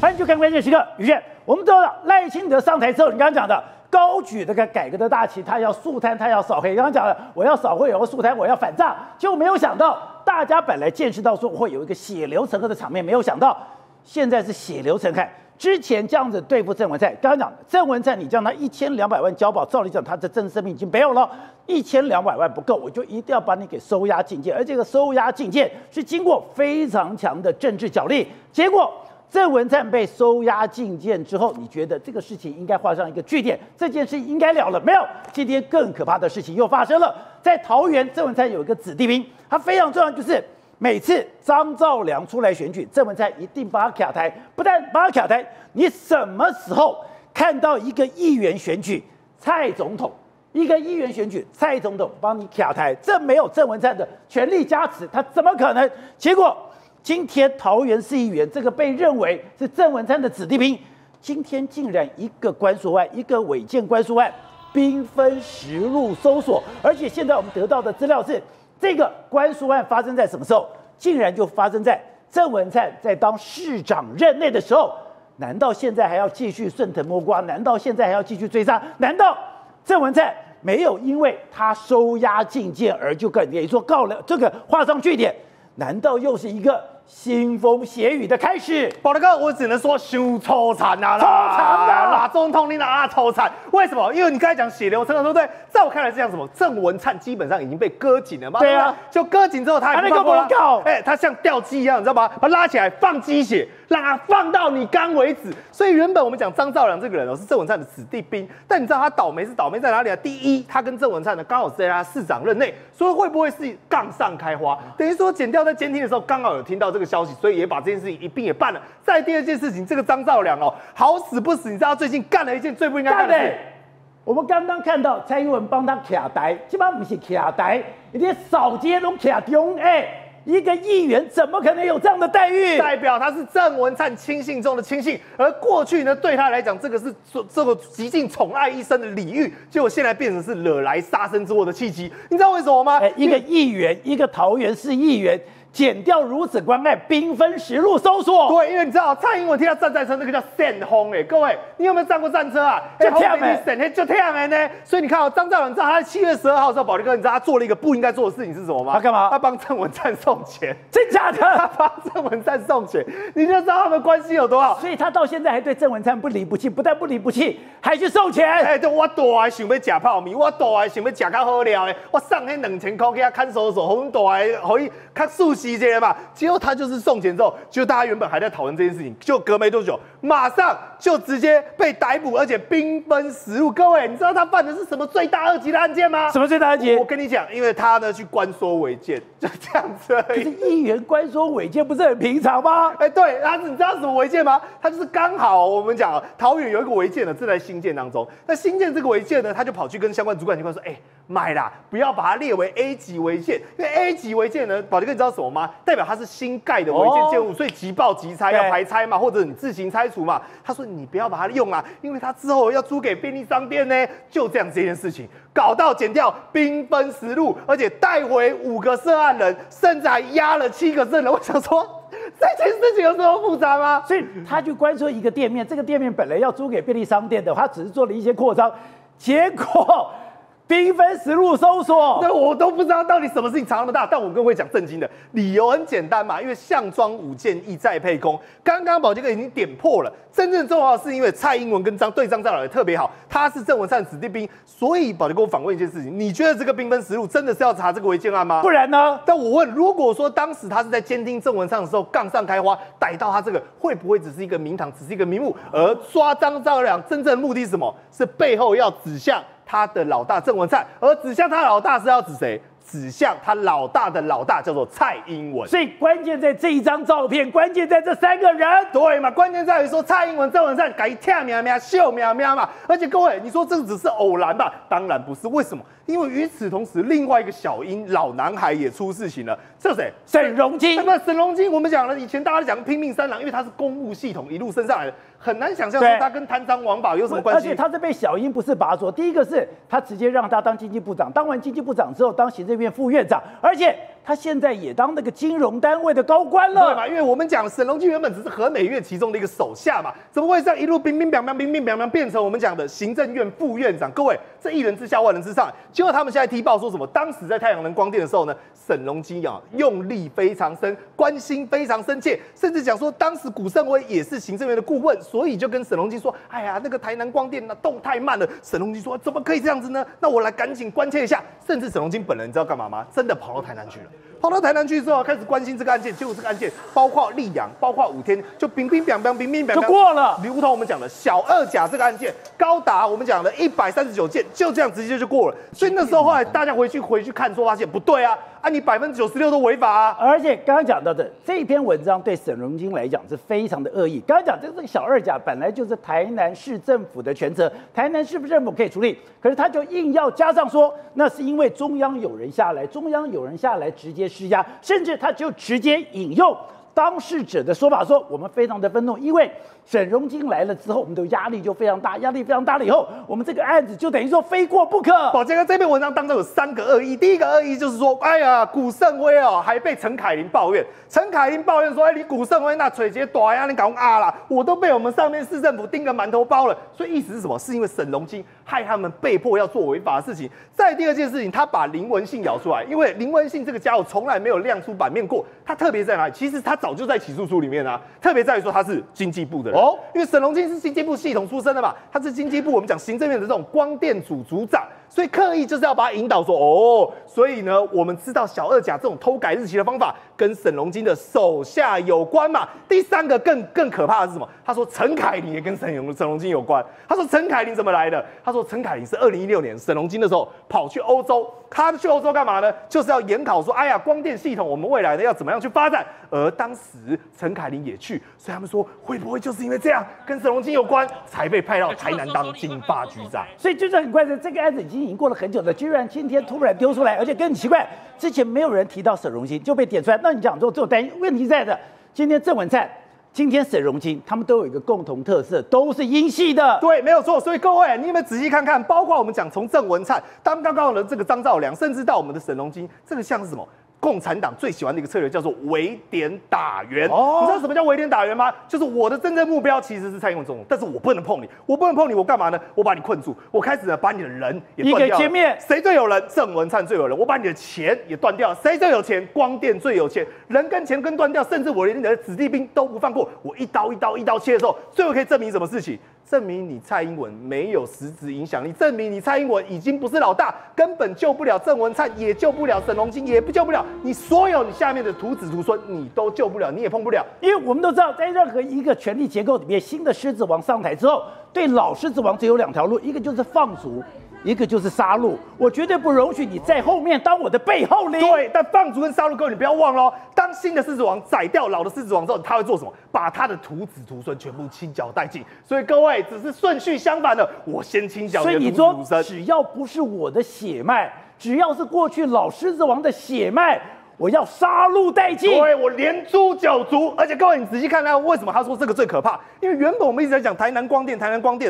欢迎就看关键时刻，于宪，我们知道赖清德上台之后，你刚刚讲的高举这个改革的大旗，他要肃贪，他要扫黑。刚刚讲的，我要扫黑，我要肃贪，我要反诈，就没有想到大家本来见识到说会有一个血流成河的场面，没有想到现在是血流成海。 之前这样子对付郑文灿，刚刚讲郑文灿，你叫他1200万交保，照理讲他的政治生命已经没有了，1200万不够，我就一定要把你给收押禁见，而这个收押禁见是经过非常强的政治角力。结果郑文灿被收押禁见之后，你觉得这个事情应该画上一个句点，这件事应该了了没有？今天更可怕的事情又发生了，在桃园，郑文灿有一个子弟兵，他非常重要，就是。 每次张兆良出来选举，郑文灿一定把他卡台，不但把他卡台，你什么时候看到一个议员选举蔡总统，一个议员选举蔡总统帮你卡台？这没有郑文灿的权力加持，他怎么可能？结果今天桃园市议员这个被认为是郑文灿的子弟兵，今天竟然一个官诉案，一个违建官诉案，兵分十路搜索，而且现在我们得到的资料是。 这个官诉案发生在什么时候？竟然就发生在郑文灿在当市长任内的时候。难道现在还要继续顺藤摸瓜？难道现在还要继续追杀？难道郑文灿没有因为他收押禁见而就跟你说告了这个画上句点？难道又是一个腥风血雨的开始？宝大哥，我只能说修抽惨啊！抽惨啊！啦，总统你哪抽惨？为什么？因为你刚才讲血流成河，对不对？ 在我看来是这样，什么郑文灿基本上已经被割颈了嘛？对啊，就割颈之后他也不告，哎，他像吊鸡一样，你知道吗？把他拉起来放鸡血，让他放到你干为止。所以原本我们讲张兆良这个人哦，是郑文灿的子弟兵，但你知道他倒霉是倒霉在哪里啊？第一，他跟郑文灿呢刚好是在他市长任内，所以会不会是杠上开花？等于说检调在监听的时候刚好有听到这个消息，所以也把这件事情一并也办了。再第二件事情，这个张兆良哦，好死不死，你知道他最近干了一件最不应该干的事。 我们刚刚看到蔡英文帮他卡台，基本上不是卡台，人家扫街都卡中，哎，一个议员怎么可能有这样的待遇？代表他是郑文灿亲信中的亲信，而过去呢对他来讲，这个是这个极尽宠爱一生的礼遇，结果现在变成是惹来杀身之祸的契机，你知道为什么吗？哎，一个议员，一个桃园市议员。 减掉如此关爱，兵分十路搜索。对，因为你知道蔡英文听到战战车，那个叫扇轰哎，各位，你有没有站过战车啊？就跳哎，就跳哎呢。所以你看哦，张兆良，你知道他在7月12号的时候，宝立哥，你知道他做了一个不应该做的事情是什么吗？他干嘛？他帮郑文灿送钱，真假的？他帮郑文灿送钱，你就知道他们关系有多好。所以他到现在还对郑文灿不离不弃，不但不离不弃，还去送钱。哎，对，我大还想要吃泡面，我大还想要吃较好料嘞，我送那2000块给他看守所，我大还可以较舒。 吸这些嘛，结果他就是送钱之后，就大家原本还在讨论这件事情，就隔没多久，马上就直接被逮捕，而且兵分十路。各位，你知道他犯的是什么罪大恶极的案件吗？什么罪大恶极？我跟你讲，因为他呢去关说违建，就这样子而已。可是议员关说违建不是很平常吗？哎，对，他你知道什么违建吗？他就是刚好我们讲桃园有一个违建呢，正在兴建当中。那兴建这个违建呢，他就跑去跟相关主管机关说，哎，买啦，不要把它列为 A 级违建，因为 A 级违建呢，宝立哥你知道什么？ 吗？代表它是新盖的违建建物，所以即报即拆，要排拆嘛，或者你自行拆除嘛。他说你不要把它用啊，因为它之后要租给便利商店呢。就这样这件事情，搞到检调兵分十路，而且带回5个涉案人，甚至还押了7个证人。我想说，这件事情有这么复杂吗？所以他去关注一个店面，这个店面本来要租给便利商店的，他只是做了一些扩张，结果。 兵分十路搜索，对我都不知道到底什么事情藏那么大，但我跟各位讲正经的理由很简单嘛，因为项庄舞剑，意在沛公。刚刚宝杰哥已经点破了，真正重要的是因为蔡英文跟张兆良也特别好，他是郑文灿子弟兵，所以宝杰哥我反问一件事情，你觉得这个兵分十路真的是要查这个违建案吗？不然呢？但我问，如果说当时他是在监听郑文灿的时候杠上开花，逮到他这个会不会只是一个名堂，只是一个名目？而抓张兆良真正的目的是什么？是背后要指向。 他的老大郑文灿，而指向他老大是要指谁？指向他老大的老大叫做蔡英文。所以关键在这一张照片，关键在这3个人，对嘛？关键在于说蔡英文、郑文灿改跳喵喵、秀喵喵嘛。而且各位，你说这只是偶然吧？当然不是，为什么？ 因为与此同时，另外一个小英老男孩也出事情了，这谁？沈荣津。那么沈荣津，我们讲了，以前大家讲拼命三郎，因为他是公务系统一路升上来的，很难想象说他跟贪赃枉法有什么关系。而且他是被小英不是拔擢，第一个是他直接让他当经济部长，当完经济部长之后当行政院副院长，而且。他现在也当那个金融单位的高官了，对吧？因为我们讲沈荣基原本只是和美乐其中的一个手下嘛，怎么会这样一路冰冰凉凉变成我们讲的行政院副院长？各位，这一人之下万人之上。结果他们现在踢爆说什么？当时在太阳能光电的时候呢，沈荣基啊用力非常深，关心非常深切，甚至讲说当时古胜威也是行政院的顾问，所以就跟沈荣基说：“哎呀，那个台南光电那动太慢了。”沈荣基说：“怎么可以这样子呢？那我来赶紧关切一下。”甚至沈荣基本人你知道干嘛吗？真的跑到台南去了。跑到台南去之后，开始关心这个案件。结果这个案件包括立阳，包括五天，就冰冰凉凉就过了。如同我们讲的小二甲这个案件，高达我们讲的139件，就这样直接就过了。所以那时候后来大家回去看，说发现不对啊，啊你96%都违法啊。而且刚刚讲到的这篇文章对沈荣基来讲是非常的恶意。刚刚讲这个小二甲本来就是台南市政府的权责，台南市政府可以处理，可是他就硬要加上说那是因为中央有人下来，直接施压，甚至他就直接引用当事者的说法说，我们非常的愤怒，因为沈荣基来了之后，我们的压力就非常大，了以后，我们这个案子就等于说非过不可。宝杰哥这篇文章当中有3个恶意，第一个恶意就是说，哎呀，古胜威哦，还被陈凯琳抱怨，陈凯琳抱怨说，哎，你古胜威那嘴结短呀，你搞啊啦，我都被我们上面市政府盯个馒头包了。所以意思是什么？是因为沈荣基害他们被迫要做违法的事情。再第二件事情，他把林文信咬出来，因为林文信这个家伙从来没有亮出版面过，他特别在哪里？其实他早就在起诉书里面啊，特别在于说他是经济部的人哦，因为沈荣基是经济部系统出身的嘛，他是经济部我们讲行政院的这种光电组组长，所以刻意就是要把他引导说哦，所以呢，我们知道小二甲这种偷改日期的方法跟沈荣基的手下有关嘛。第3个更可怕的是什么？他说陈凯琳也跟沈荣基有关。他说陈凯琳怎么来的？他说陈凯琳是2016年沈荣基的时候跑去欧洲，他去欧洲干嘛呢？就是要研讨说，哎呀，光电系统我们未来呢要怎么样去发展？而当时陈凯琳也去，所以他们说会不会就是因为这样跟沈荣基有关，才被派到台南当经发局长？所以就是很怪的，这个案子已经过了很久了，居然今天突然丢出来，而且更奇怪，之前没有人提到沈荣基就被点出来。那你讲说这单问题在的，今天郑文灿。今天沈荣基他们都有一个共同特色，都是英系的，对，没有错。所以各位，你有没有仔细看看？包括我们讲从郑文灿，当刚刚的这个张兆良，甚至到我们的沈荣基，这个像是什么？共产党最喜欢的一个策略叫做围点打援。哦，你知道什么叫围点打援吗？就是我的真正目标其实是蔡英文总统，但是我不能碰你，我干嘛呢？我把你困住，我开始呢把你的人也断掉了。一个见面，谁最有人？郑文灿最有人。我把你的钱也断掉了，谁最有钱？光电最有钱。人跟钱跟断掉，甚至我连你的子弟兵都不放过。我一刀切的时候，最后可以证明什么事情？证明你蔡英文没有实质影响力，证明你蔡英文已经不是老大，根本救不了郑文灿，也救不了沈荣基，也不救不了你所有你下面的徒子徒孙，你都救不了，你也碰不了。因为我们都知道，在任何一个权力结构里面，新的狮子王上台之后，对老狮子王只有2条路，一个就是放逐。一个就是杀戮，我绝对不容许你在后面当我的背后灵。对，但放逐跟杀戮，各位你不要忘了，当新的狮子王宰掉老的狮子王之后，他会做什么？把他的徒子徒孙全部清剿殆尽。所以各位只是顺序相反的，我先清剿你的徒子徒孙。所以你说，只要不是我的血脉，只要是过去老狮子王的血脉。我要杀戮殆尽，对，我连诛九族。而且各位，你仔细看看，为什么他说这个最可怕？因为原本我们一直在讲台南光电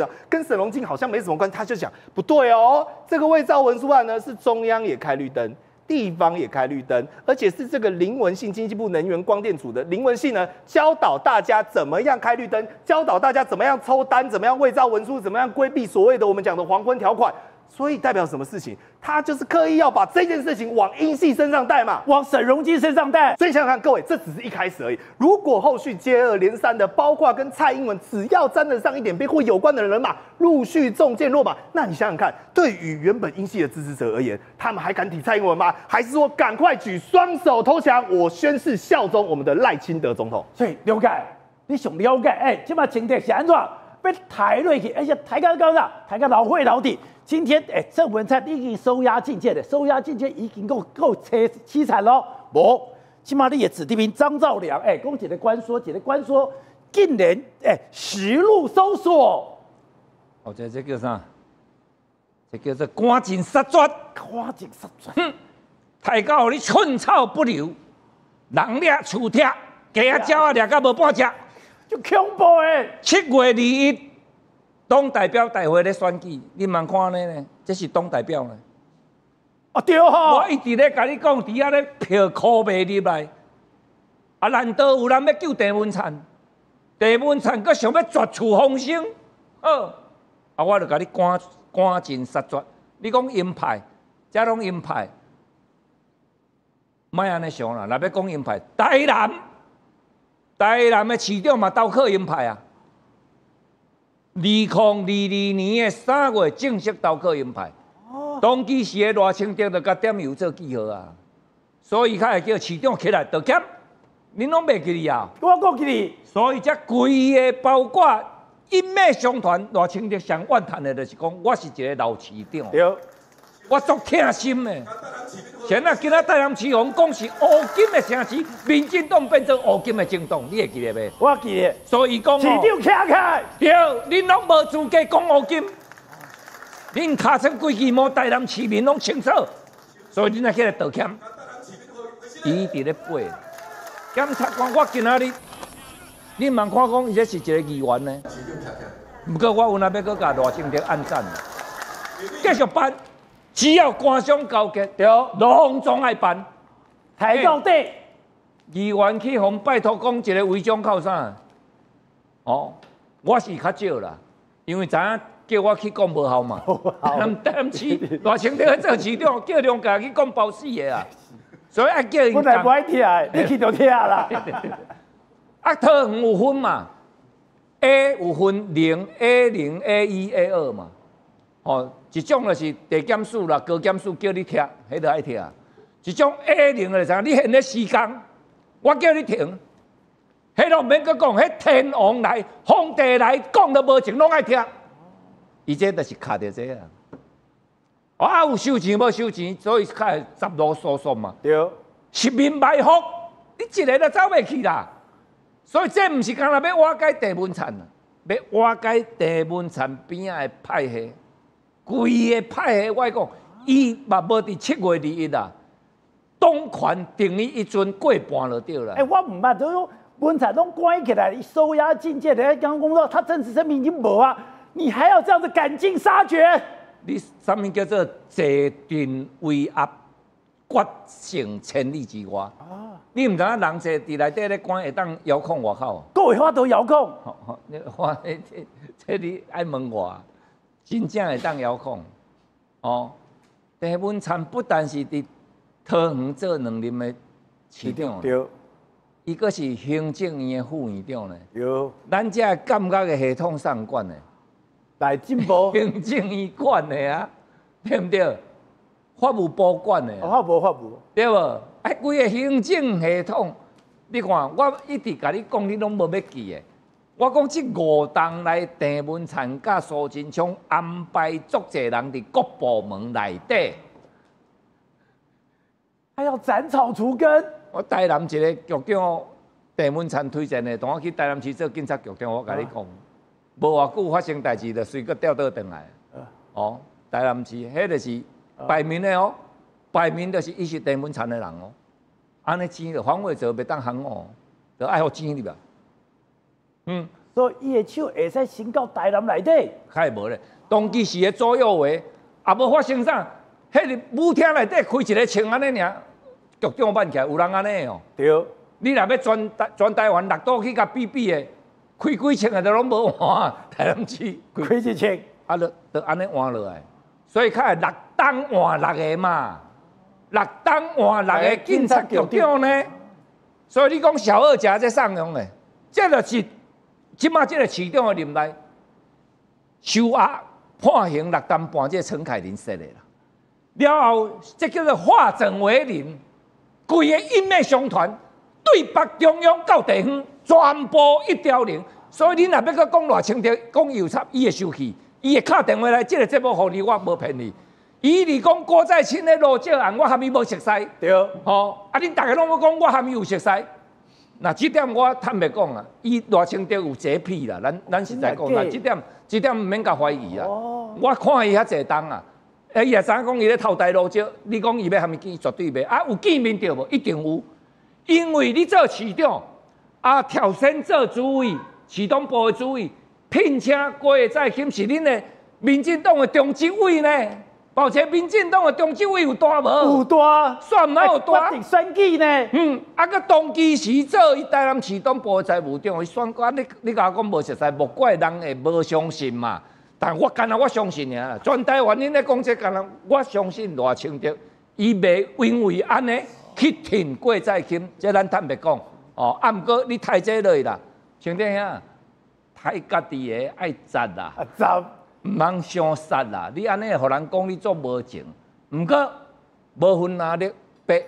啊，跟沈荣基好像没什么关系。他就讲不对哦，这个伪造文书案呢，是中央也开绿灯，地方也开绿灯，而且是这个林文信经济部能源光电组的林文信呢，教导大家怎么样开绿灯，教导大家怎么样抽单，怎么样伪造文书，怎么样规避所谓的我们讲的黄昏条款。所以代表什么事情？他就是刻意要把这件事情往英系身上带嘛，往沈荣基身上带。所以想想看，各位，这只是一开始而已。如果后续接二连三的，包括跟蔡英文只要沾得上一点边或有关的人马，陆续中箭落马，那你想想看，对于原本英系的支持者而言，他们还敢挺蔡英文吗？还是说赶快举双手投降，我宣誓效忠我们的赖清德总统？所以了解，你想了解，哎，这嘛情节是安怎？被抬落去，而且抬到高上，抬到老会老底。今天，哎，郑文灿已经收押禁见了，已经够凄惨了。无，起码你的子弟兵张兆良，哎，讲一个官说，竟然哎实录搜索。我觉得这叫啥？这叫做赶尽杀绝。哼，抬到你寸草不留，人掠树掠，鸡啊鸟啊掠到无半只。就恐怖诶！7月2日，党代表大会咧选举，你慢看咧，这是党代表咧。啊对吼！我一直咧甲你讲，底下咧票靠袂入来，啊难道有人要救地文产？地文产佫想要绝处逢生，好，啊我著甲你赶尽杀绝。你讲鹰派，遮拢鹰派，莫安尼想啦。若要讲鹰派，台南的市长嘛都靠鹰派啊。 2022年的3月正式投靠鹰派，当其时的赖清德就甲点油做记号啊，所以才会叫市长起来道歉，恁拢袂记哩啊？我讲记哩，所以才规个包括英美商团赖清德上怨叹的，就是讲我是一个老市长，对，我足痛心的。前啊，今仔台南市红讲是乌金的城市，民进党变成乌金的政党，你会记得袂？我记得。所以讲，市长徛起来，对，恁拢无资格讲乌金，恁尻川规矩无台南市民拢清楚，所以恁来起来道歉。伊伫咧背，检察官，我今仔日，恁茫看讲伊这是一个议员呢？不过我有哪要搁甲赖清德按赞，继续办。 只要官商勾结，对，拢总爱办，抬到底。议员去互拜托讲一个违章靠啥？哦，我是较少啦，因为昨下叫我去讲无效嘛。南市大清地做市长，叫两家去讲包死个啊，所以爱叫伊。本来不爱听，你去就听啦。啊，桃园有分嘛 ？A 有分0、A0、A1、A2 嘛？哦。 一种就是地检署啦、高检署叫你拆，迄个爱拆。一种 A0 的啥，你现咧施工，我叫你停，迄个免阁讲，迄天王来、皇帝来，讲都无情，拢爱拆。伊这就是卡着这啊。啊，有收钱无收钱，所以较会杂路疏散嘛。对，十面埋伏，你一个都走袂去啦。所以这毋是干那要瓦解地文产，要瓦解地文产边仔的派系。 规个派系，我讲，伊嘛无伫7月2日啦，党权定伊一阵过半就对啦。哎、欸，我唔捌，就是说文采拢关起来，收押禁见，人家刚公道，他真实声明已经无啊，你还要这样子赶尽杀绝？你啥物叫做坐镇威压，决胜千里之外？啊！你唔知影人坐伫内底咧关会当遥控外口？各有法度遥控。我这你爱问我。 真正会当遥控，哦！地文产不但是伫桃园做2任的市长，对，伊阁是行政院的副院长呢。有，咱遮感觉的系统上管的，来进步，行政院管的啊，对不对？法务部管的，法务，对无？哎，规个行政系统，你看，我一直甲你讲，你拢无要记的。 我讲这5年来，鄭文燦甲蘇貞昌安排足侪人伫各部门内底，还要斩草除根。我台南一个局長鄭文燦推薦的，同我去台南市做警察局長，我甲你講，無偌久發生代志，就隨個調倒轉來。哦，台南市迄就是擺明的哦，擺明就是伊是鄭文燦的人哦，安尼錢就黃偉哲袂當行哦，就愛好錢入來。 嗯，所以伊的手会使伸到台南内底，太无咧。当其时的左右位，也无发生啥。迄日舞厅内底开一个枪安尼尔，局长办起来有人安尼哦。对，你若要全台湾6都去甲比的，开几枪的都拢无换，台南市开一枪，啊，就安尼换落来。所以较会6党换6个嘛，6党换6个警察局长呢。所以你讲小二甲在上用咧，这就是。 即马即个市长的任内，收押判刑6年半，即个陈凯琳说的啦。了后，即叫做化整为零，规个英美商团对北中央到地方全部一条龙。所以你若要阁讲偌清楚，讲有差，伊会生气，伊会敲电话来。即个节目互你，我无骗你。伊哩讲郭在清的罗志案，我含伊无熟悉。对，吼，啊，恁大家拢要讲我含伊有熟悉。 那这点我坦白讲啊，伊赖清德有洁癖啦，咱实在讲啦，这点唔免甲怀疑啦。哦、我看伊遐济东啊，伊也知影讲伊咧偷台路少，你讲伊要含伊见，绝对袂。啊，有见面着无？一定有，因为你做市长，啊挑选做主委，市党部的主委，聘请郭在钦是恁的民进党的中执委呢。抱歉，民进党的中纪委有大无？有大，算蛮有大。决定选举呢？嗯，啊，佮当期时做伊台南市党部财务长，伊选举，你甲我讲无实在，莫怪人会无相信嘛。但我干那我相信尔，全台湾恁咧讲这干那，我相信赖清德，伊袂因为安尼去挺郭在钦，这咱坦白讲。哦，啊，毋过你太济落去啦，清德兄，太家己个爱砸啦。啊，砸！ 毋通伤杀啦！你安尼，互人讲你做无情。毋过无分哪里白，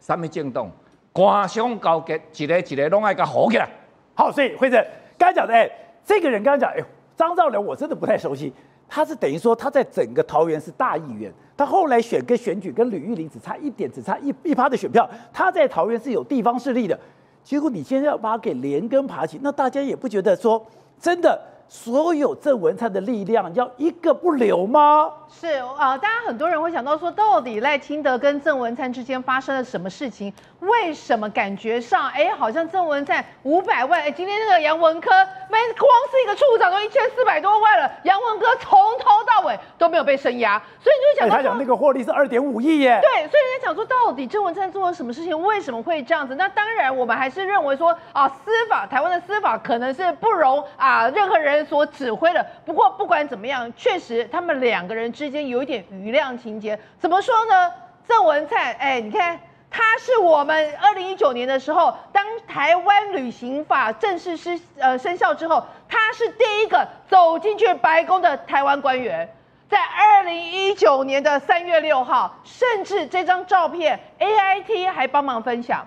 啥物政党，官商勾结，一个一个拢爱甲好起来。好，所以惠珍刚讲的，哎，这个人刚讲，哎，张兆良我真的不太熟悉。他是等于说他在整个桃园是大议员，他后来选跟选举跟吕玉玲只差一点，只差一趴的选票，他在桃园是有地方势力的。结果你现在要把他给连根拔起，那大家也不觉得说真的。 所有郑文灿的力量要一个不留吗？是大家很多人会想到说，到底赖清德跟郑文灿之间发生了什么事情？为什么感觉上，好像郑文灿500万，今天那个杨文科，光是一个处长都1400多万了，杨文科从头到尾都没有被声押，所以你就讲他讲那个获利是2.5亿耶。对，所以人家讲说，到底郑文灿做了什么事情？为什么会这样子？那当然，我们还是认为说，司法台湾的司法可能是不容任何人 所指挥的。不过不管怎么样，确实他们两个人之间有一点余量情节。怎么说呢？郑文灿，你看他是我们2019年的时候，当台湾旅行法正式生效之后，他是第一个走进去白宫的台湾官员。 在2019年的3月6号，甚至这张照片 AIT 还帮忙分享。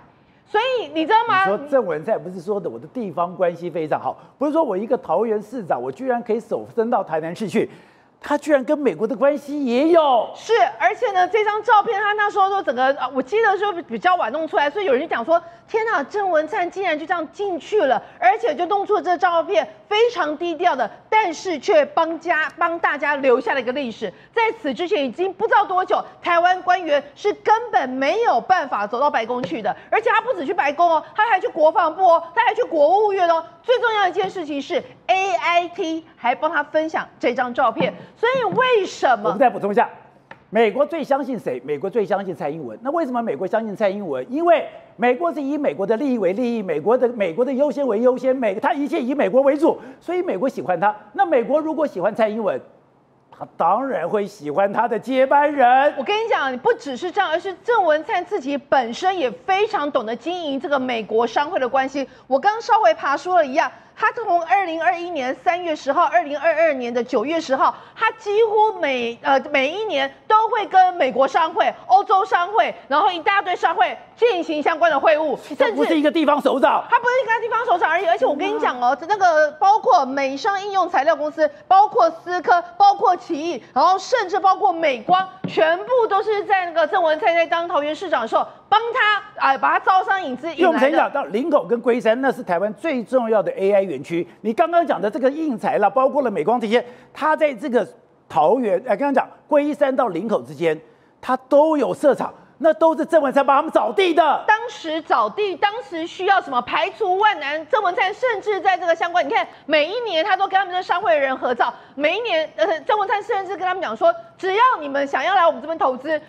所以你知道吗？你说郑文灿不是说的我的地方关系非常好，不是说我一个桃园市长，我居然可以手伸到台南市去，他居然跟美国的关系也有。是，而且呢，这张照片他那时候说整个，我记得说比较晚弄出来，所以有人就讲说，天哪，郑文灿竟然就这样进去了，而且就弄出了这照片，非常低调的，但是却帮大家留下了一个历史。在此之前已经不知道多久，台湾官员是根本没有办法走到白宫去的，而且他不止去白宫哦，他还去国防部哦，他还去国务院哦。最重要的一件事情是 AIT 还帮他分享这张照片，所以为什么？我们再补充一下，美国最相信谁？美国最相信蔡英文。那为什么美国相信蔡英文？因为美国是以美国的利益为利益，美国的优先为优先，他一切以美国为主，所以美国喜欢他。那美国如果喜欢蔡英文， 他当然会喜欢他的接班人。我跟你讲，不只是这样，而是郑文灿自己本身也非常懂得经营这个美国商会的关系。我刚稍微爬梳了一样，他从2021年3月10号、2022年9月10号，他几乎每一年都会跟美国商会、欧洲商会，然后一大堆商会进行相关的会晤。甚至不是一个地方首长，他不是一个地方首长而已。而且我跟你讲哦，那个包括美商应用材料公司，包括思科，包括 起义，然后甚至包括美光，全部都是在那个郑文灿在当桃园市长的时候，帮他把他招商引资引来的。因为我们曾经讲到林口跟龟山，那是台湾最重要的 AI 园区。你刚刚讲的这个应材啦，包括了美光这些，他在这个桃园，刚刚讲龟山到林口之间，他都有设厂。 那都是郑文灿帮他们找地的。当时找地，当时需要什么排除万难，郑文灿甚至在这个相关，你看每一年他都跟他们的商会的人合照，每一年郑文灿甚至跟他们讲说，只要你们想要来我们这边投资，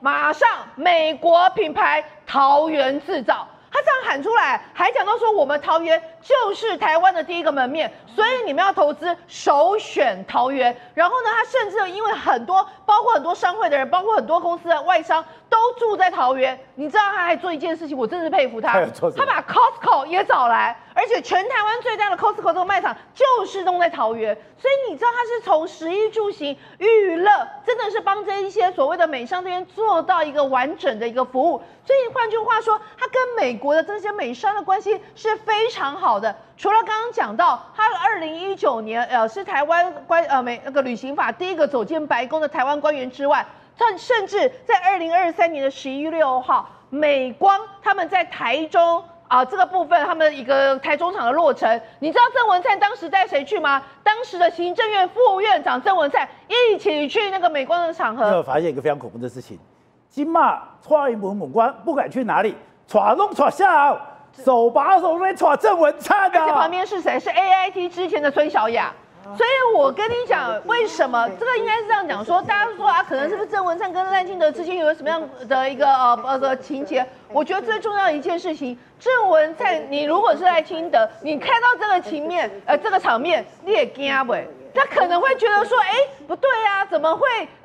马上美国品牌桃园制造。 他这样喊出来，还讲到说我们桃园就是台湾的第一个门面，所以你们要投资首选桃园。然后呢，他甚至因为很多，包括很多商会的人，包括很多公司的外商都住在桃园。你知道他还做一件事情，我真是佩服他，他把 Costco 也找来，而且全台湾最大的 Costco 这个卖场就是弄在桃园。所以你知道他是从食衣住行、娱乐，真的是帮这一些所谓的美商这边做到一个完整的一个服务。所以换句话说，他跟美国的这些美商的关系是非常好的。除了刚刚讲到，他2019年是台湾旅行法第一个走进白宫的台湾官员之外，他甚至在2023年的11月6号，美光他们在台中这个部分他们一个台中厂的落成，你知道郑文灿当时带谁去吗？当时的行政院副院长郑文灿一起去那个美光的场合。那我发现一个非常恐怖的事情，今嘛蔡英文官不管去哪里。 耍弄耍笑，手把手来耍郑文灿的、而且旁边是谁？是 AIT 之前的孙小雅。所以我跟你讲，为什么这个应该是这样讲说，大家说啊，可能是不是郑文灿跟赖清德之间有什么样的一个情节？我觉得最重要的一件事情，郑文灿，你如果是赖清德，你看到这个情面，这个场面，你也惊袂？他可能会觉得说，哎，不对啊，怎么会？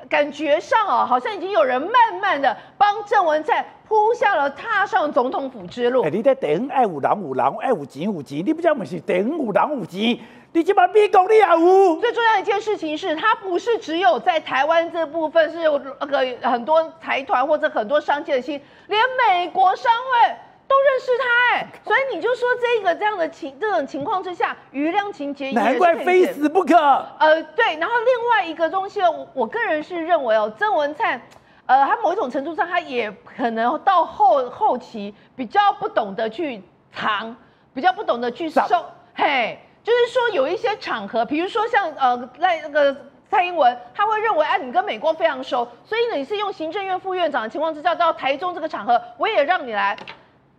感觉上哦，好像已经有人慢慢的帮郑文灿铺下了踏上总统府之路。你在地方爱有人有人，爱有钱有钱，你不讲不是地方有人有钱，你起码美国你也有。最重要的一件事情是，他不是只有在台湾这部分是那个很多财团或者很多商界的心，连美国商会都认识他哎，所以你就说这种情况之下，余量情节也是难怪非死不可。对，然后另外一个东西，我个人是认为哦，郑文灿，他某一种程度上，他也可能到后期比较不懂得去藏，比较不懂得去收，嘿，就是说有一些场合，比如说像蔡英文他会认为，哎、啊，你跟美国非常熟，所以你是用行政院副院长的情况之下到台中这个场合，我也让你来。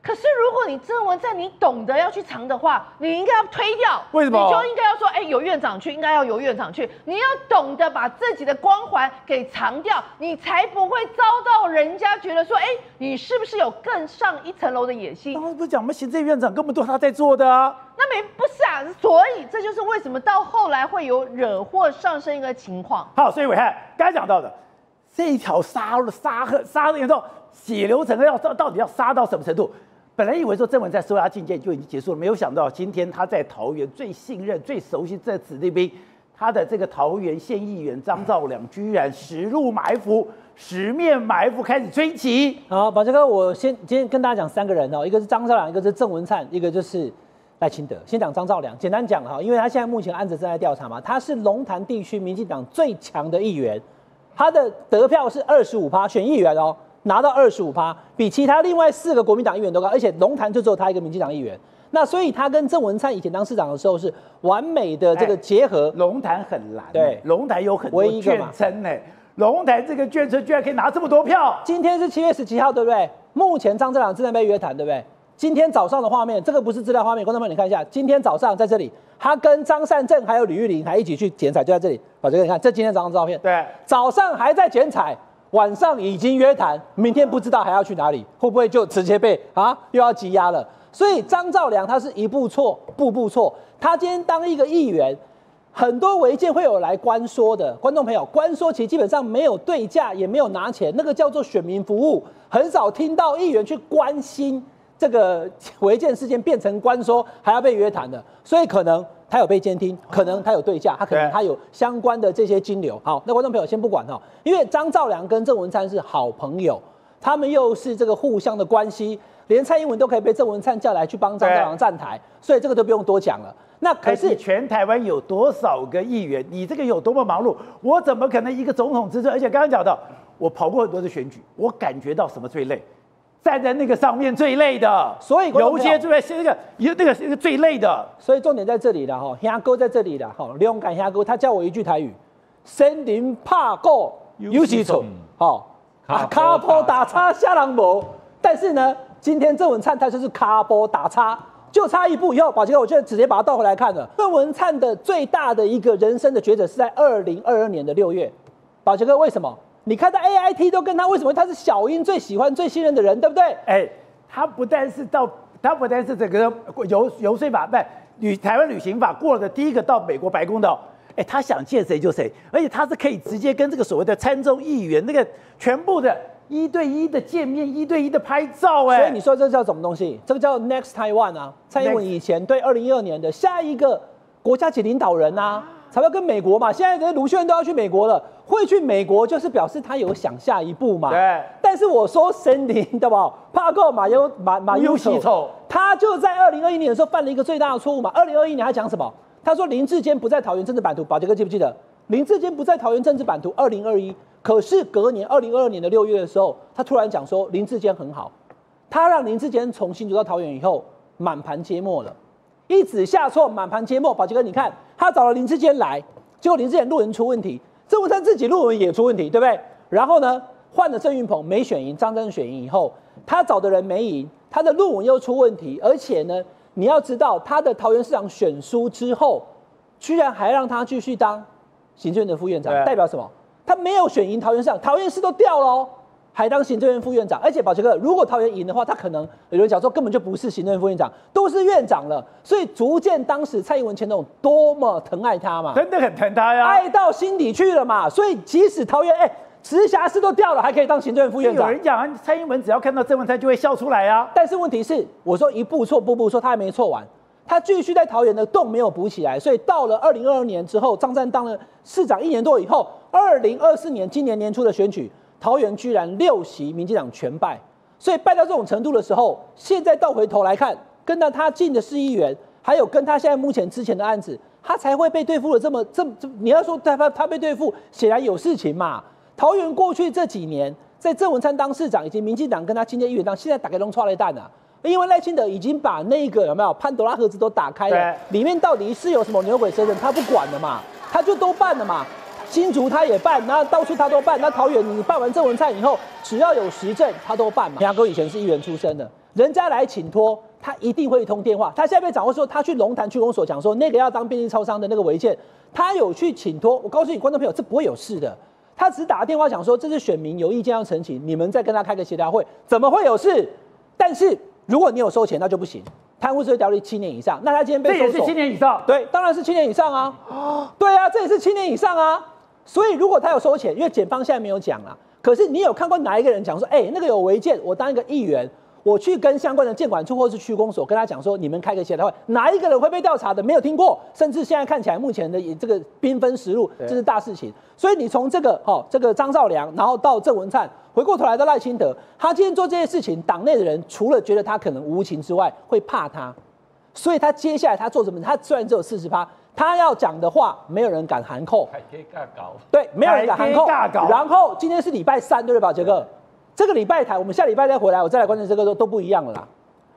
可是，如果你郑文灿你懂得要去藏的话，你应该要推掉。为什么？你就应该要说，哎、欸，有院长去，应该要由院长去。你要懂得把自己的光环给藏掉，你才不会遭到人家觉得说，哎、欸，你是不是有更上一层楼的野心？刚刚不是讲吗？行政院长根本都是他在做的啊。那没不是啊，所以这就是为什么到后来会有惹祸上身一个情况。好，所以暐瀚刚才讲到的这一条杀严重，血流成河，到底要杀到什么程度？本来以为说郑文灿收押禁见就已经结束了，没有想到今天他在桃园最信任、最熟悉这子弟兵，他的这个桃园县议员张兆良居然实入埋伏、十面埋伏，开始追击。好，宝杰哥，我今天跟大家讲三个人哦，一个是张兆良，一个是郑文灿，一个就是赖清德。先讲张兆良，简单讲哈，因为他现在目前案子正在调查嘛，他是龙潭地区民进党最强的议员，他的得票是25%，选议员哦。拿到25%，比其他另外4个国民党议员都高，而且龙潭就只有他一个民进党议员。那所以他跟郑文灿以前当市长的时候是完美的这个结合。龙潭很蓝，对，龙潭有很多眷村呢。龙潭这个眷村居然可以拿这么多票。今天是7月17号，对不对？目前张兆良正在被约谈，对不对？今天早上的画面，这个不是资料画面，观众朋友你看一下，今天早上在这里，他跟张善政还有吕玉玲还一起去剪彩，就在这里。把这个你看，这今天早上的照片。对，早上还在剪彩。晚上已经约谈，明天不知道还要去哪里，会不会就直接被又要羁押了？所以张兆良他是一步错，步步错。他今天当一个议员，很多违建会有来关说的，观众朋友，关说其实基本上没有对价，也没有拿钱，那个叫做选民服务，很少听到议员去关心这个违建事件变成关说还要被约谈的，所以可能他有被监听，可能他有对价，他可能他有相关的这些金流。好，那观众朋友先不管哈，因为张兆良跟郑文灿是好朋友，他们又是这个互相的关系，连蔡英文都可以被郑文灿叫来去帮张兆良站台，所以这个都不用多讲了。那可是全台湾有多少个议员？你这个有多么忙碌？我怎么可能一个总统之争？而且刚刚讲到，我跑过很多的选举，我感觉到什么最累？站在那个上面最累的，所以游街最累，那个最累的，所以重点在这里了哈，香哥在这里了哈，李永敢香哥他教我一句台语，森林怕狗有几重，好啊，卡波打叉下狼博，但是呢，今天郑文灿他就是卡波打叉，就差一步以后，宝杰哥我就直接把它倒回来看了。郑文灿的最大的一个人生的抉择是在2022年的6月，宝杰哥为什么？你看到 AIT 都跟他为什么？他是小英最喜欢、最信任的人，对不对？哎，他不但是整个游说法不台湾旅行法过了的第一个到美国白宫的，哎，他想见谁就谁，而且他是可以直接跟这个所谓的参众议员那个全部的1对1的见面、1对1的拍照，哎，所以你说这叫什么东西？这个叫 Next Taiwan 啊，蔡英文以前对2012年的下一个国家级领导人啊。才会跟美国嘛，现在的卢秀燕都要去美国了，会去美国就是表示他有想下一步嘛。对。但是我说森林对吧？怕够马优喜丑，他就在2021年的时候犯了一个最大的错误嘛。2021年他讲什么？他说林志坚不在桃园政治版图，宝杰哥记不记得？林志坚不在桃园政治版图，2021。可是隔年2022年的6月的时候，他突然讲说林志坚很好，他让林志坚重新回到桃园以后，满盘皆墨了。一子下错，满盘皆墨。宝杰哥，你看他找了林志坚来，结果林志坚论文出问题，郑文灿自己论文也出问题，对不对？然后呢，换了郑运鹏没选赢，张真选赢以后，他找的人没赢，他的论文又出问题，而且呢，你要知道他的桃园市长选输之后，居然还让他继续当行政院的副院长，代表什么？他没有选赢桃园市长，桃园市都掉了哦，还当行政院副院长。而且宝杰哥，如果桃园赢的话，他可能有人讲说根本就不是行政院副院长，都是院长了。所以足见当时蔡英文前总多么疼爱他嘛，真的很疼他呀，爱到心底去了嘛。所以即使桃园直辖市都掉了，还可以当行政院副院长。有人讲蔡英文只要看到郑文灿就会笑出来啊。但是问题是，我说一步错步步错，他还没错完。他继续在桃园的洞没有补起来，所以到了2022年之后，张善当了市长1年多以后，2024年今年年初的选举，桃园居然6席民进党全败，所以败到这种程度的时候，现在倒回头来看，跟到他进的市议员，还有跟他现在目前之前的案子，他才会被对付的这么，你要说他被对付，显然有事情嘛。桃园过去这几年，在郑文灿当市长以及民进党跟他亲近议员当，现在打开龙抓雷蛋啊。因为赖清德已经把那个有没有潘多拉盒子都打开了，里面到底是有什么牛鬼蛇神，他不管了嘛，他就都办了嘛。新竹他也办，那到处他都办。那桃园你办完郑文灿以后，只要有时政他都办嘛。梁哥以前是议员出身的，人家来请托，他一定会通电话。他现在被掌握说，他去龙潭区公所讲说，那个要当便利超商的那个违建，他有去请托。我告诉你，观众朋友，这不会有事的。他只打个电话讲说，这是选民有意见要澄清，你们再跟他开个协调会，怎么会有事？但是。如果你有收钱，那就不行。贪污治罪条例7年以上，那他今天被搜索，这也是7年以上，对，当然是7年以上啊。哦，对啊，这也是7年以上啊。所以如果他有收钱，因为检方现在没有讲啦，可是你有看过哪一个人讲说，那个有违建，我当一个议员，我去跟相关的建管处或是区公所跟他讲说，你们开个协调会，哪一个人会被调查的？没有听过，甚至现在看起来目前的这个缤纷实录，这是大事情。所以你从这个张绍良，然后到郑文灿。回过头来到赖清德，他今天做这些事情，党内的人除了觉得他可能无情之外，会怕他，所以他接下来他做什么？他虽然只有40%，他要讲的话，没有人敢喊扣，对，没有人敢喊扣。然后今天是礼拜3，对不对，宝杰哥？这个礼拜台，我们下礼拜再回来，我再来关注这个都不一样了啦。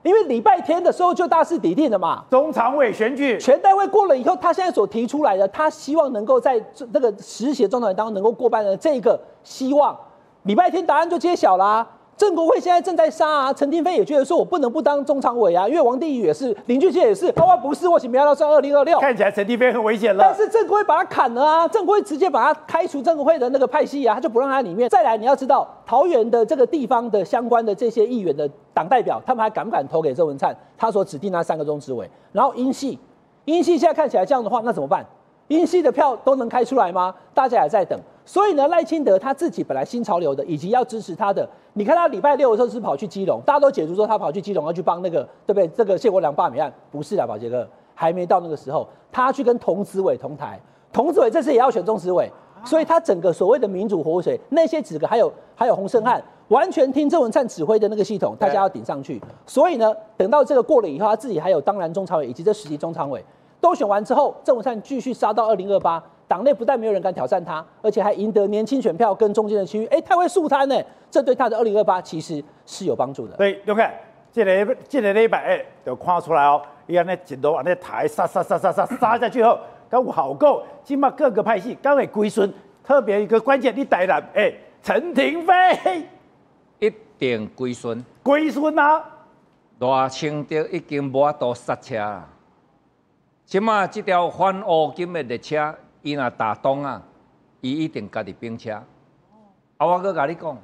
因为礼拜天的时候就大势底定了嘛，中常委选举，全代会过了以后，他现在所提出来的，他希望能够在那个实习中常委当中能够过半的这个希望。礼拜天答案就揭晓啦、郑国会现在正在杀啊，陈亭妃也觉得说我不能不当中常委啊，因为王定宇也是，林俊杰也是，包括不是，我请不要到算2026。看起来陈亭妃很危险了，但是郑国会把他砍了啊，郑国会直接把他开除郑国会的那个派系啊，他就不让他里面。再来你要知道，桃园的这个地方的相关的这些议员的党代表，他们还敢不敢投给郑文灿？他所指定那3个中执委，然后英系现在看起来这样的话，那怎么办？英系的票都能开出来吗？大家也在等。所以呢，赖清德他自己本来新潮流的，以及要支持他的，你看他礼拜6的时候是跑去基隆，大家都解读说他跑去基隆要去帮那个，对不对？这个谢国良罢免案不是啦，宝杰哥还没到那个时候，他去跟童子伟同台，童子伟这次也要选中执委，所以他整个所谓的民主活水那些几个还有洪胜汉，完全听郑文灿指挥的那个系统，大家要顶上去。所以呢，等到这个过了以后，他自己还有当然中常委以及这10席中常委都选完之后，郑文灿继续杀到2028。党内不但没有人敢挑战他，而且还赢得年轻选票跟中间的区域，他会肃贪呢，这对他的2028其实是有帮助的。对，你看，这个礼拜就看出来哦，伊安尼一路安尼抬杀下去后，刚有好够，今嘛各个派系刚会归顺，特别一个关键你台南陈亭妃一定归顺啊！赖清德已经无法度刹车啦，今嘛这条反黑金的列车。伊若打动啊，伊一定家己拼车。我阁甲你讲，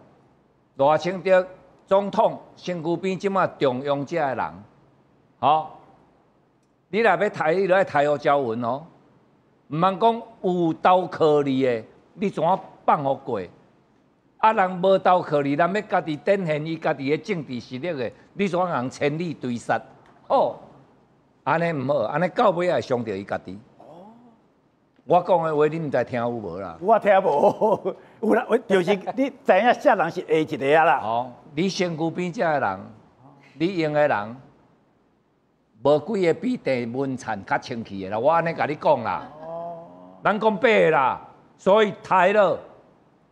赖清德总统身躯边即马重用遮个人，你若要抬，你来抬好招文哦，毋通讲有刀可你的，你怎啊放互过？啊，人无刀可你，咱要家己展现伊家己的政治实力的，你怎啊人千里追杀？哦，安尼毋好，安尼到尾也伤着伊家己。我讲的话，你唔知听有无啦？我听无，有啦。我就是你知影，啥人是下一个啊啦。哦，你身躯边遮个人，你用的人，无几个比郑文灿较清气的啦。我安尼甲你讲啦。哦。咱讲白的啦，所以抬了，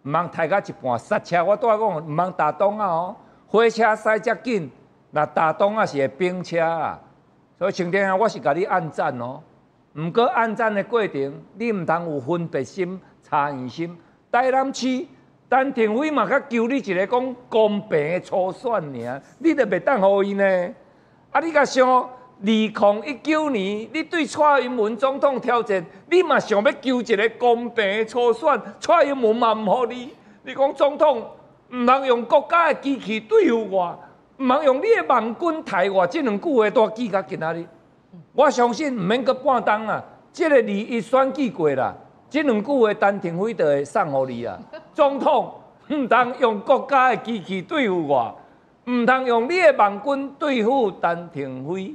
唔通抬到一半刹车。我拄仔讲，唔通打档啊哦。火车驶遮紧，那打档啊是会冰车啊。所以晴天啊，我是甲你按赞哦。毋过按赞的过程，你毋通有分别心、差异心。台南市陈亭妃嘛，较求你一个讲公平的初选尔，你著袂当互伊呢。啊，你甲想2019年，你对蔡英文总统挑战，你嘛想要求一个公平的初选，蔡英文嘛唔好你。你讲总统唔通用国家的机器对付我，唔通用你的网军抬我，这两句话都记到今仔日。我相信唔免阁半冬啊，这个你一选举过啦，这两句话陈廷辉就会送互你啊。总统唔通用国家的机器对付我，唔通用你的网军对付陈廷辉。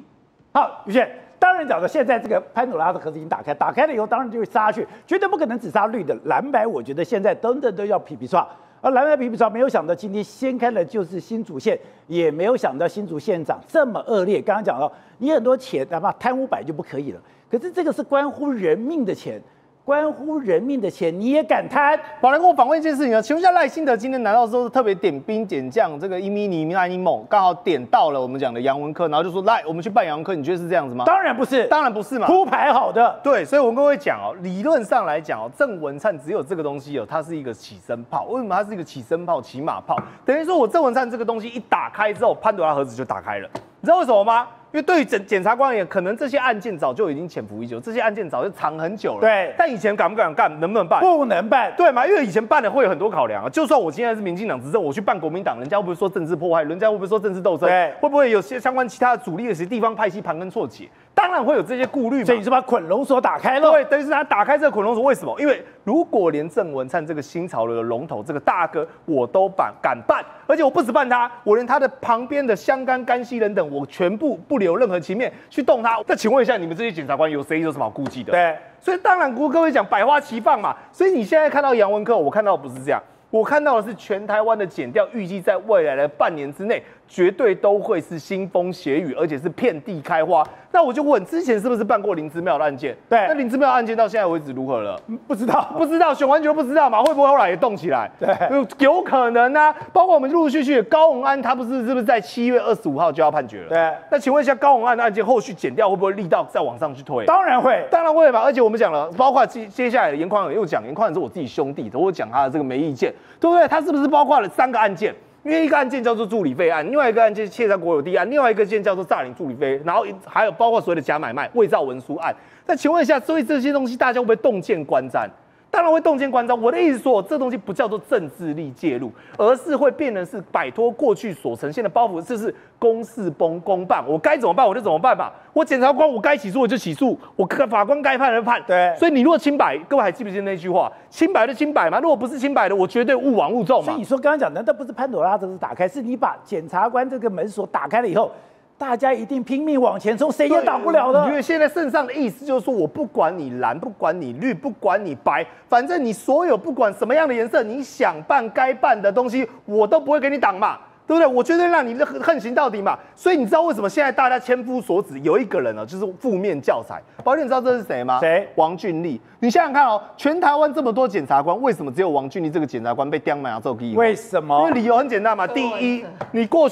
好，于宪，当然讲到现在这个潘朵拉的盒子已经打开，打开了以后，当然就会杀去，绝对不可能只杀绿的，蓝白我觉得现在等等都要皮皮刷。而蓝白皮皮刷，没有想到今天掀开的就是新竹县，也没有想到新竹县长这么恶劣。刚刚讲到，你很多钱哪怕贪污就不可以了，可是这个是关乎人命的钱。 关乎人命的钱你也敢贪？宝来跟我访问一件事情啊，请问一下赖清德今天难道说是特别点兵点将这个伊米尼某刚好点到了我们讲的杨文科，然后就说来我们去办杨文科，你觉得是这样子吗？当然不是，当然不是嘛，铺排好的。对，所以我跟各位讲哦，理论上来讲哦，郑文灿只有这个东西哦，它是一个起身炮。为什么它是一个起身炮、起马炮？等于说我郑文灿这个东西一打开之后，潘朵拉盒子就打开了。你知道为什么吗？ 因为对于检察官而言，可能这些案件早就已经潜伏已久，这些案件早就藏很久了。对，但以前敢不敢干，能不能办？不能办，对嘛？因为以前办的会有很多考量啊。就算我今天是民进党执政，我去办国民党，人家会不会说政治迫害？人家会不会说政治斗争？对，会不会有些相关其他的主力的些地方派系盘根错节？当然会有这些顾虑嘛。所以你是把捆龙锁打开了。对，等于是他打开这个捆龙锁，为什么？因为如果连郑文灿这个新潮流的龙头这个大哥我都敢办，而且我不止办他，我连他的旁边的香港、甘西人等，我全部不 有任何情面去动他，那请问一下，你们这些检察官有谁有什么好顾忌的？对，所以当然，各位讲百花齐放嘛。所以你现在看到杨文科，我看到不是这样，我看到的是全台湾的检调，预计在未来的半年之内，绝对都会是腥风血雨，而且是遍地开花。那我就问，之前是不是办过林之妙的案件？对，那林之妙案件到现在为止如何了？不知道，不知道，选完全不知道嘛？会不会后来也动起来？对，有可能啊。包括我们陆陆续续高虹安，他是不是在7月25号就要判决了？对。那请问一下，高虹安的案件后续检调会不会力道再往上去推？当然会，当然会嘛。而且我们讲了，包括接下来的严宽仁又讲，严宽仁是我自己兄弟，我讲他的这个没意见，对不对？他是不是包括了3个案件？ 因为一个案件叫做助理费案，另外一个案件窃占国有地案，另外一个案件叫做诈领助理费，然后还有包括所谓的假买卖、伪造文书案。那请问一下，所以这些东西大家会不会动见观瞻？当然会动见观瞻。我的意思说，这东西不叫做政治力介入，而是会变成是摆脱过去所呈现的包袱，就是公事公办，我该怎么办我就怎么办吧。我检察官我该起诉我就起诉，我法官该判就判。对，所以你如果清白，各位还记不记得那句话？清白就清白嘛，如果不是清白的，我绝对勿往勿重嘛。所以你说刚刚讲，难道不是潘朵拉这是打开？是你把检察官这个门锁打开了以后，大家一定拼命往前冲，谁也挡不了的。因为现在圣上的意思就是说，我不管你蓝，不管你绿，不管你白，反正你所有不管什么样的颜色，你想办该办的东西，我都不会给你挡嘛。 对不对？我绝对让你横行到底嘛！所以你知道为什么现在大家千夫所指有一个人呢、就是负面教材。宝你知道这是谁吗？谁？王俊立。你想想看哦，全台湾这么多检察官，为什么只有王俊立这个检察官被刁蛮揍第一？为什么？因为理由很简单嘛。第一，你过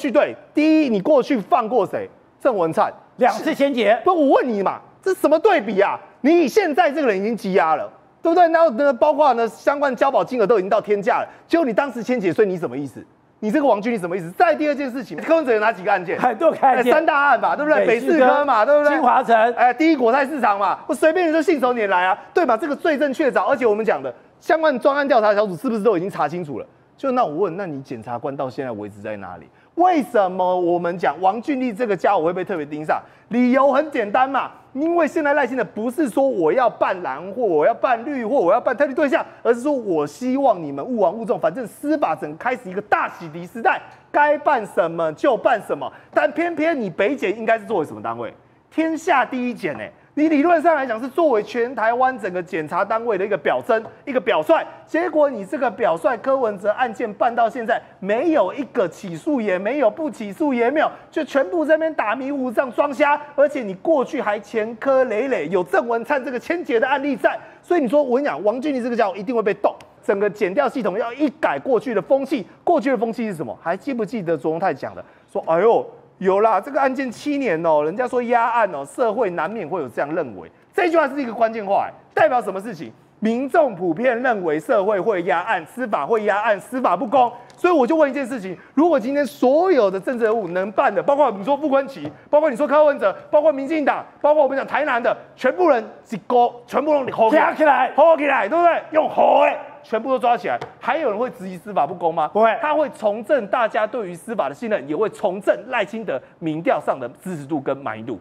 去放过谁？郑文灿2次先结。不，我问你嘛，这什么对比啊？你现在这个人已经羁押了。 对不对？然后呢，包括呢相关交保金额都已经到天价了，结果你当时签结，所以你什么意思？ 你这个王俊立什么意思？再第二件事情，柯文哲有哪几个案件？很多案件，3大案嘛，对不对？北四科嘛，对不对？金华城，第一果菜市场嘛，我随便你就信手拈来啊，对吧？这个罪证确凿，而且我们讲的相关专案调查小组是不是都已经查清楚了？就那我问，那你检察官到现在为止在哪里？为什么我们讲王俊立这个家伙会被特别盯上？理由很简单嘛。 因为现在赖清德不是说我要办蓝或我要办绿或我要办特定对象，而是说我希望你们勿往勿重，反正司法整开始一个大洗滌时代，该办什么就办什么。但偏偏你北检应该是作为什么单位？天下第一检欸，你理论上来讲是作为全台湾整个检察单位的一个表征、一个表率，结果你这个表率柯文哲案件办到现在，没有一个起诉也没有，不起诉也没有，就全部在那边打迷糊仗装瞎，而且你过去还前科累累，有郑文灿这个牵结的案例在，所以你说我跟你讲，王俊立这个家伙一定会被动。 整个检调系统要一改过去的风气，过去的风气是什么？还记不记得卓荣泰讲的？说哎呦，有啦，这个案件7年哦，人家说压案哦，社会难免会有这样认为。这句话是一个关键话，代表什么事情？民众普遍认为社会会压案，司法会压案，司法不公。所以我就问一件事情：如果今天所有的政治人物能办的，包括你说傅崐萁，包括你说柯文哲，包括民进党，包括我们讲台南的，全部人一个，全部都吼起来，吼起来，对不对？用吼哎，全部都抓起来。还有人会质疑司法不公吗？不会，他会重振大家对于司法的信任，也会重振赖清德民调上的支持度跟满意度。